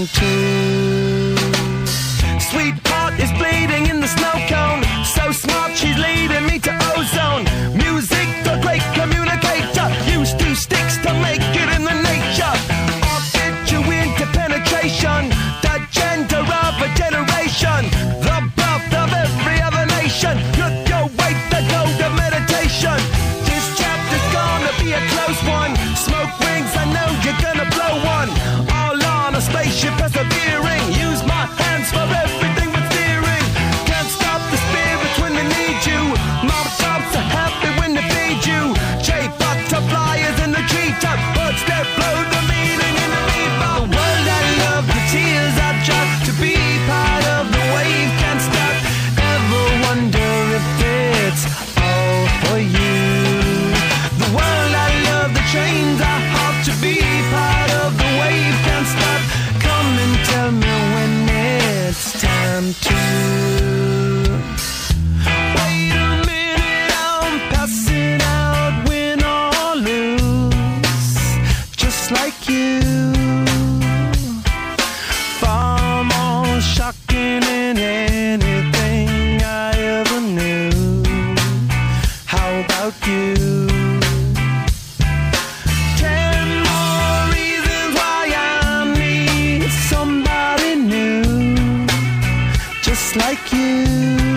on too. Sweetheart is bleeding in the snow cone. So smart, she's leading me to ozone. Music, the great communicator. Used two sticks to make it in the nature. Artificial into penetration. The gender of a generation. The birth of every other nation. Look your way, the gold of meditation. This chapter's gonna be a close one. Smoke rings, I know you're gonna blow one. All on a spaceship persevering. Use my hands for everything but steering. Can't stop the spirits when they need you. Mom tops are happy when they feed you. J-Fox are flyers in the treetop. Birds that blow the meaning in the bebop. The world I love, the tears I drop. To be part of the wave can't stop. Ever wonder if it's all for you? The world I love, the chains I hop. To be part of the wave can't stop. Come and tell me when it's time to. Like you.